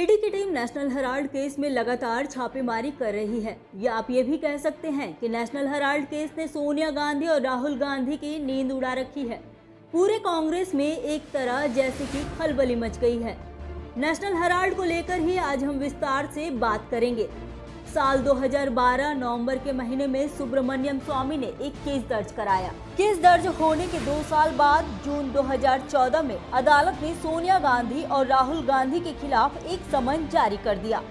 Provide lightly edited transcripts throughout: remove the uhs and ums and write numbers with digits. ED की team national Herald case में लगातार छापेमारी कर रही है या आप ये भी कह सकते हैं कि नेशनल हेराल्ड केस ने सोनिया गांधी और राहुल गांधी की नींद उड़ा रखी है। पूरे कांग्रेस में एक तरह जैसे कि खलबली मच गई है। नेशनल हेराल्ड को लेकर ही आज हम विस्तार से बात करेंगे। साल 2012 नवंबर के महीने में सुब्रमण्यम स्वामी ने एक केस दर्ज कराया। केस दर्ज होने के 2 साल बाद जून 2014 में अदालत ने सोनिया गांधी और राहुल गांधी के खिलाफ एक समन जारी कर दिया।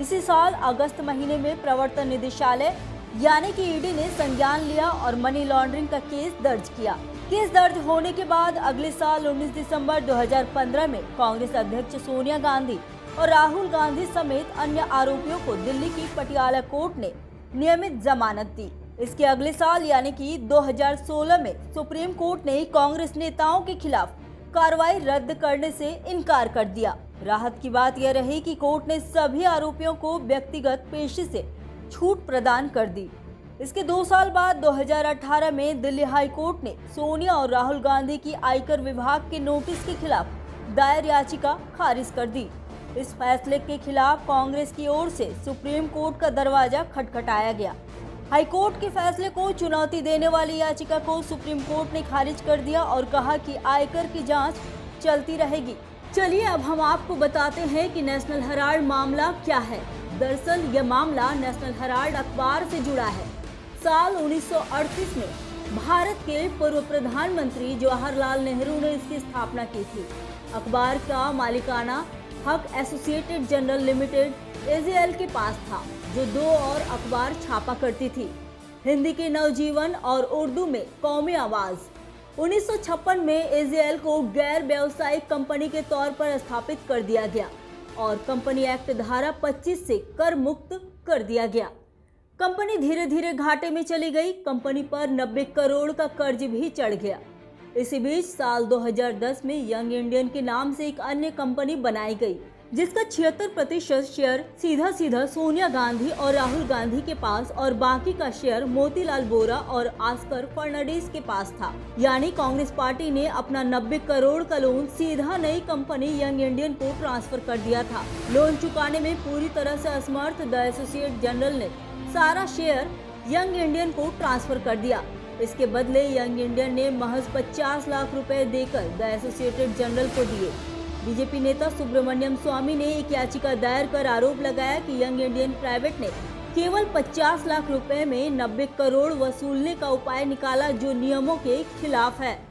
इसी साल अगस्त महीने में प्रवर्तन निदेशालय यानी कि ईडी ने संज्ञान लिया और मनी लॉन्ड्रिंग का केस दर्ज किया। केस दर्ज होने के बाद अगले साल 19 दिसंबर 2015 में कांग्रेस अध्यक्ष सोनिया गांधी और राहुल गांधी समेत अन्य आरोपियों को दिल्ली की पटियाला कोर्ट ने नियमित जमानत दी। इसके अगले साल यानी कि 2016 में सुप्रीम कोर्ट ने कांग्रेस नेताओं के खिलाफ कार्रवाई रद्द करने से इनकार कर दिया। राहत की बात यह रही कि कोर्ट ने सभी आरोपियों को व्यक्तिगत पेशी से छूट प्रदान कर दी। इसके 2 साल बाद 2018 में दिल्ली हाई कोर्ट ने सोनिया और राहुल गांधी की आयकर विभाग के नोटिस के खिलाफ दायर याचिका खारिज कर दी। इस फैसले के खिलाफ कांग्रेस की ओर से सुप्रीम कोर्ट का दरवाजा खटखटाया गया। हाई कोर्ट के फैसले को चुनौती देने वाली याचिका को सुप्रीम कोर्ट ने खारिज कर दिया और कहा कि आयकर की जाँच चलती रहेगी। चलिए अब हम आपको बताते हैं कि नेशनल हेराल्ड मामला क्या है। दरअसल यह मामला नेशनल हेराल्ड अखबार से जुड़ा है। साल 1938 में भारत के पूर्व प्रधानमंत्री जवाहरलाल नेहरू ने इसकी स्थापना की थी। अखबार का मालिकाना हक एसोसिएटेड जनरल लिमिटेड (AJL) के पास था, जो 2 और अखबार छापा करती थी, हिंदी के नवजीवन और उर्दू में कौमी आवाज। 1956 में AJL को गैर व्यावसायिक कंपनी के तौर पर स्थापित कर दिया गया और कंपनी एक्ट धारा 25 से कर मुक्त कर दिया गया। कंपनी धीरे धीरे घाटे में चली गई। कंपनी पर 90 करोड़ का कर्ज भी चढ़ गया। इसी बीच साल 2010 में यंग इंडियन के नाम से एक अन्य कंपनी बनाई गई, जिसका 76% शेयर सीधा सीधा सोनिया गांधी और राहुल गांधी के पास और बाकी का शेयर मोतीलाल बोरा और आस्कर फर्नांडिस के पास था। यानी कांग्रेस पार्टी ने अपना 90 करोड़ का लोन सीधा नई कंपनी यंग इंडियन को ट्रांसफर कर दिया था। लोन चुकाने में पूरी तरह से असमर्थ द एसोसिएटेड जनरल ने सारा शेयर यंग इंडियन को ट्रांसफर कर दिया। इसके बदले यंग इंडियन ने महज 50 लाख रुपए देकर द एसोसिएटेड जनरल को दिए। बीजेपी नेता सुब्रमण्यम स्वामी ने एक याचिका दायर कर आरोप लगाया कि यंग इंडियन प्राइवेट ने केवल 50 लाख रुपए में 90 करोड़ वसूलने का उपाय निकाला, जो नियमों के खिलाफ है।